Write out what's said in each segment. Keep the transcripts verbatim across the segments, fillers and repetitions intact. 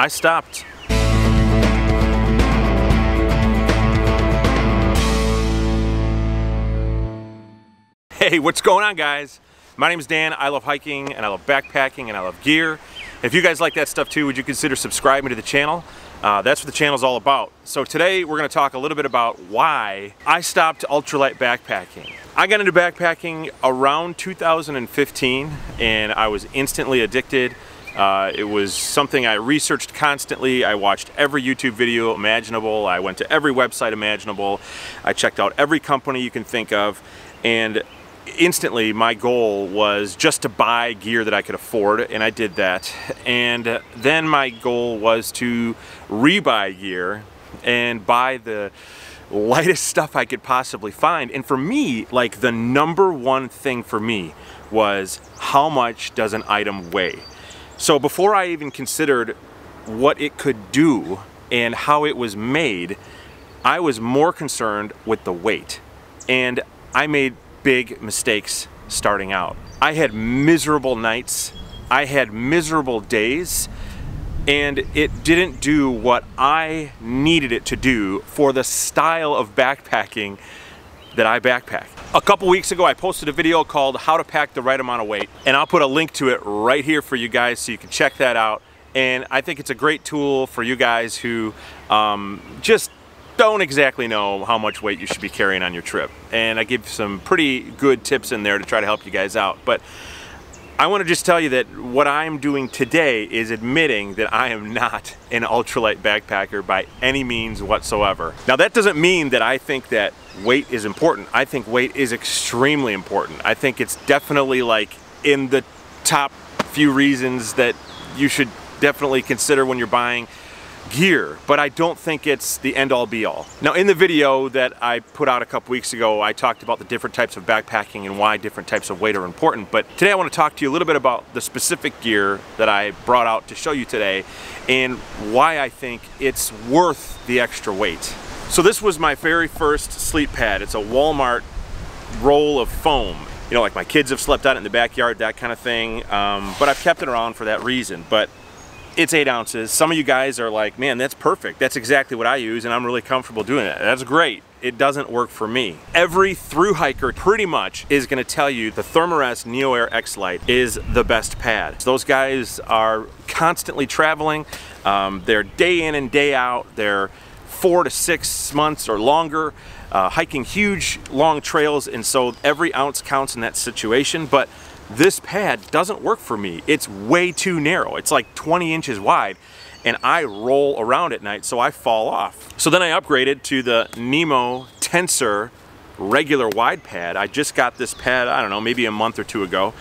I stopped. Hey, what's going on, guys? My name is Dan. I love hiking and I love backpacking and I love gear. If you guys like that stuff too, would you consider subscribing to the channel? Uh, that's what the channel's all about. So today we're going to talk a little bit about why I stopped ultralight backpacking. I got into backpacking around two thousand fifteen and I was instantly addicted. Uh, it was something I researched constantly. I watched every YouTube video imaginable. I went to every website imaginable. I checked out every company you can think of, and instantly my goal was just to buy gear that I could afford, and I did that. And then my goal was to rebuy gear and buy the lightest stuff I could possibly find. And for me, like, the number one thing for me was, how much does an item weigh? So before I even considered what it could do and how it was made, I was more concerned with the weight, and I made big mistakes starting out. I had miserable nights, I had miserable days, and it didn't do what I needed it to do for the style of backpacking that I backpack. A couple weeks ago I posted a video called How to Pack the Right Amount of Weight, and I'll put a link to it right here for you guys so you can check that out. And I think it's a great tool for you guys who um, just don't exactly know how much weight you should be carrying on your trip. And I give some pretty good tips in there to try to help you guys out. But I want to just tell you that what I'm doing today is admitting that I am not an ultralight backpacker by any means whatsoever. Now, that doesn't mean that I think that weight is important. I think weight is extremely important. I think it's definitely, like, in the top few reasons that you should definitely consider when you're buying gear, but I don't think it's the end-all be-all. Now, in the video that I put out a couple weeks ago, I talked about the different types of backpacking and why different types of weight are important, but today I want to talk to you a little bit about the specific gear that I brought out to show you today and why I think it's worth the extra weight. So this was my very first sleep pad. It's a Walmart roll of foam. You know, like, my kids have slept on it in the backyard, that kind of thing, um, but I've kept it around for that reason. But it's eight ounces. Some of you guys are like, man, that's perfect. That's exactly what I use, and I'm really comfortable doing that. That's great. It doesn't work for me. Every thru-hiker pretty much is gonna tell you the Thermarest NeoAir X-Lite is the best pad. Those guys are constantly traveling. Um, they're day in and day out. They're four to six months or longer, uh, hiking huge, long trails, and so every ounce counts in that situation. But this pad doesn't work for me. It's way too narrow. It's like twenty inches wide, and I roll around at night, so I fall off. So then I upgraded to the Nemo Tensor regular wide pad. I just got this pad, I don't know, maybe a month or two ago,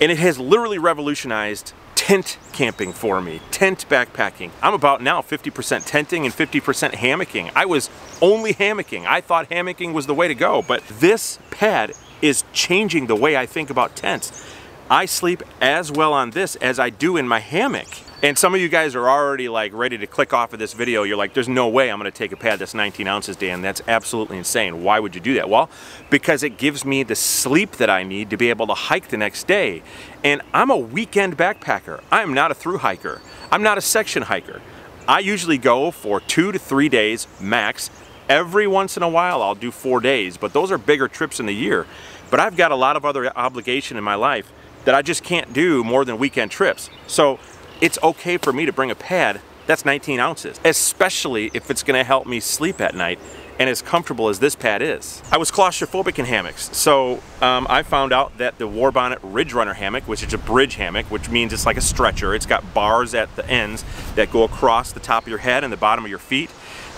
and it has literally revolutionized tent camping for me, tent backpacking. I'm about now fifty percent tenting and fifty percent hammocking. I was only hammocking. I thought hammocking was the way to go, but this pad is changing the way I think about tents. I sleep as well on this as I do in my hammock. And some of you guys are already, like, ready to click off of this video. You're like, there's no way I'm gonna take a pad that's nineteen ounces, Dan. That's absolutely insane. Why would you do that? Well, because it gives me the sleep that I need to be able to hike the next day. And I'm a weekend backpacker. I'm not a thru hiker. I'm not a section hiker. I usually go for two to three days max. Every once in a while I'll do four days, but those are bigger trips in the year. But I've got a lot of other obligation in my life that I just can't do more than weekend trips. So it's okay for me to bring a pad that's nineteen ounces, especially if it's gonna help me sleep at night and as comfortable as this pad is. I was claustrophobic in hammocks, so um, I found out that the Warbonnet Ridge Runner hammock, which is a bridge hammock, which means it's like a stretcher. It's got bars at the ends that go across the top of your head and the bottom of your feet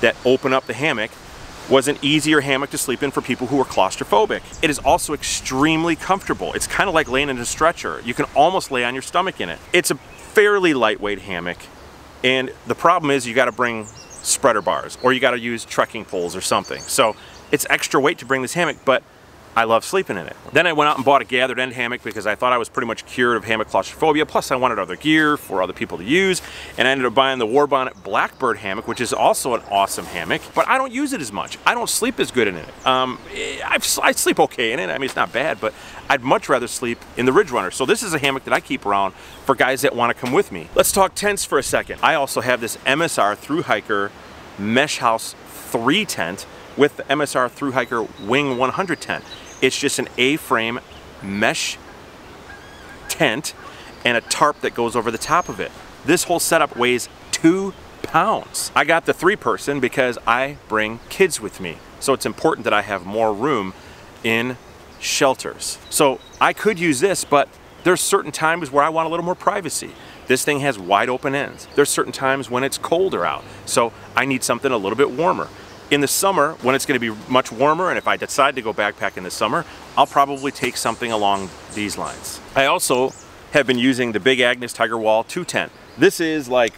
that open up the hammock, was an easier hammock to sleep in for people who are claustrophobic. It is also extremely comfortable. It's kind of like laying in a stretcher. You can almost lay on your stomach in it. It's a fairly lightweight hammock, and the problem is you gotta bring spreader bars or you gotta use trekking poles or something. So it's extra weight to bring this hammock, but I love sleeping in it. Then I went out and bought a gathered end hammock because I thought I was pretty much cured of hammock claustrophobia. Plus I wanted other gear for other people to use. And I ended up buying the Warbonnet Blackbird hammock, which is also an awesome hammock, but I don't use it as much. I don't sleep as good in it. Um, I've, I sleep okay in it. I mean, it's not bad, but I'd much rather sleep in the Ridge Runner. So this is a hammock that I keep around for guys that want to come with me. Let's talk tents for a second. I also have this M S R Thruhiker Mesh House three tent with the M S R Thruhiker Wing one hundred tent. It's just an A-frame mesh tent and a tarp that goes over the top of it. This whole setup weighs two pounds. I got the three person because I bring kids with me. So it's important that I have more room in shelters. So I could use this, but there's certain times where I want a little more privacy. This thing has wide open ends. There's certain times when it's colder out. So I need something a little bit warmer. In the summer, when it's going to be much warmer, and if I decide to go backpack in the summer, I'll probably take something along these lines. I also have been using the Big Agnes Tiger Wall two tent. This is like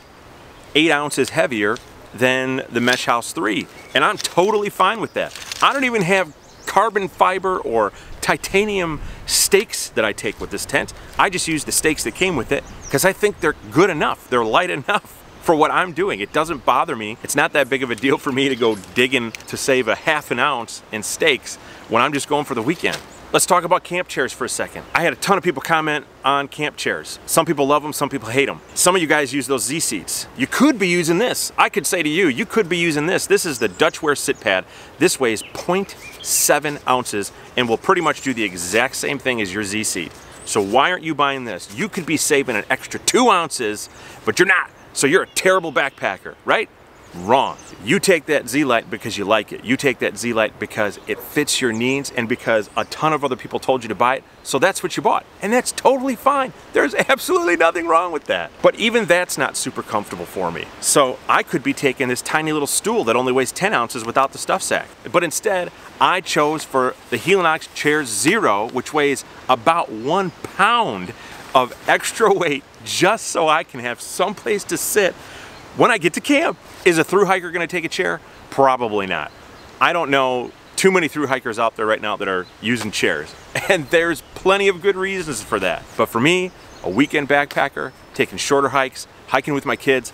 eight ounces heavier than the Mesh House three, and I'm totally fine with that. I don't even have carbon fiber or titanium stakes that I take with this tent. I just use the stakes that came with it because I think they're good enough. They're light enough for what I'm doing. It doesn't bother me. It's not that big of a deal for me to go digging to save a half an ounce in steaks when I'm just going for the weekend. Let's talk about camp chairs for a second. I had a ton of people comment on camp chairs. Some people love them, some people hate them. Some of you guys use those Z seats. You could be using this. I could say to you, you could be using this. This is the Dutchware sit pad. This weighs zero point seven ounces and will pretty much do the exact same thing as your Z seat. So why aren't you buying this? You could be saving an extra two ounces, but you're not. So you're a terrible backpacker, right? Wrong. You take that Z-Lite because you like it. You take that Z-Lite because it fits your needs and because a ton of other people told you to buy it, so that's what you bought. And that's totally fine. There's absolutely nothing wrong with that. But even that's not super comfortable for me. So I could be taking this tiny little stool that only weighs ten ounces without the stuff sack. But instead, I chose for the Helinox Chair Zero, which weighs about one pound of extra weight, just so I can have someplace to sit when I get to camp. Is a thru-hiker gonna take a chair? Probably not. I don't know too many thru-hikers out there right now that are using chairs, and there's plenty of good reasons for that. But for me, a weekend backpacker, taking shorter hikes, hiking with my kids,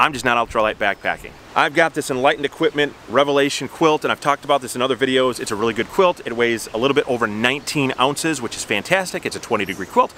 I'm just not ultralight backpacking. I've got this Enlightened Equipment Revelation quilt, and I've talked about this in other videos. It's a really good quilt. It weighs a little bit over nineteen ounces, which is fantastic. It's a twenty degree quilt.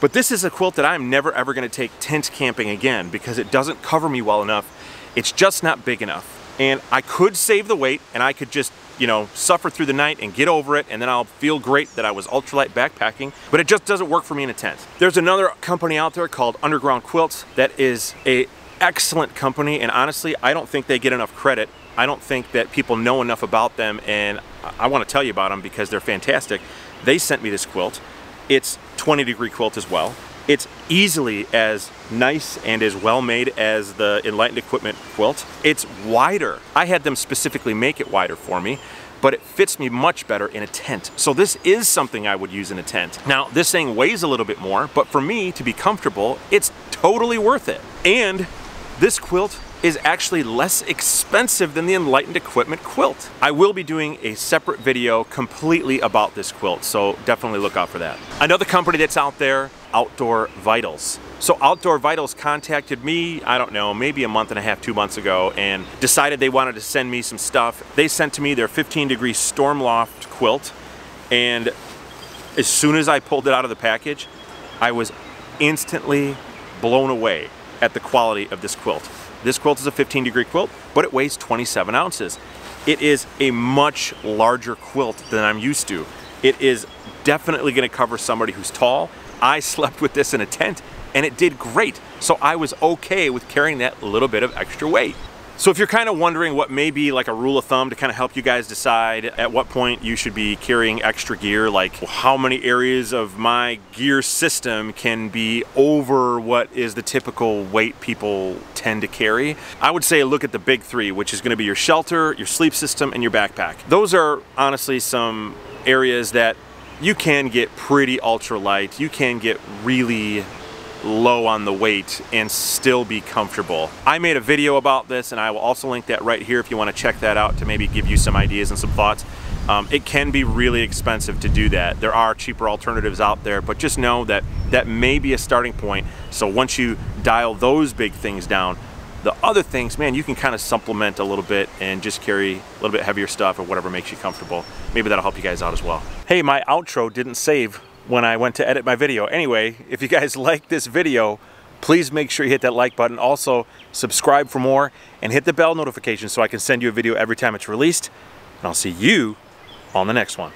But this is a quilt that I'm never ever gonna take tent camping again because it doesn't cover me well enough. It's just not big enough. And I could save the weight and I could just, you know, suffer through the night and get over it, and then I'll feel great that I was ultralight backpacking, but it just doesn't work for me in a tent. There's another company out there called Underground Quilts that is a excellent company, and honestly, I don't think they get enough credit. I don't think that people know enough about them, and I wanna tell you about them because they're fantastic. They sent me this quilt. It's twenty degree quilt as well. It's easily as nice and as well made as the Enlightened Equipment quilt. It's wider. I had them specifically make it wider for me, but it fits me much better in a tent. So this is something I would use in a tent. Now, this thing weighs a little bit more, but for me to be comfortable, it's totally worth it. And this quilt is actually less expensive than the Enlightened Equipment quilt. I will be doing a separate video completely about this quilt, so definitely look out for that. Another company that's out there, Outdoor Vitals. So Outdoor Vitals contacted me, I don't know, maybe a month and a half, two months ago, and decided they wanted to send me some stuff. They sent to me their fifteen degree Stormloft quilt, and as soon as I pulled it out of the package, I was instantly blown away at the quality of this quilt. This quilt is a fifteen degree quilt, but it weighs twenty-seven ounces. It is a much larger quilt than I'm used to. It is definitely gonna cover somebody who's tall. I slept with this in a tent and it did great. So I was okay with carrying that little bit of extra weight. So if you're kind of wondering what may be like a rule of thumb to kind of help you guys decide at what point you should be carrying extra gear, like how many areas of my gear system can be over what is the typical weight people tend to carry, I would say look at the big three, which is going to be your shelter, your sleep system, and your backpack. Those are honestly some areas that you can get pretty ultra light. You can get really low on the weight and still be comfortable. I made a video about this, and I will also link that right here if you want to check that out to maybe give you some ideas and some thoughts. Um, it can be really expensive to do that. There are cheaper alternatives out there, but just know that that may be a starting point. So once you dial those big things down, the other things, man, you can kind of supplement a little bit and just carry a little bit heavier stuff or whatever makes you comfortable. Maybe that'll help you guys out as well. Hey, my outro didn't save when I went to edit my video. Anyway, if you guys like this video, please make sure you hit that like button. Also, subscribe for more and hit the bell notification so I can send you a video every time it's released. And I'll see you on the next one.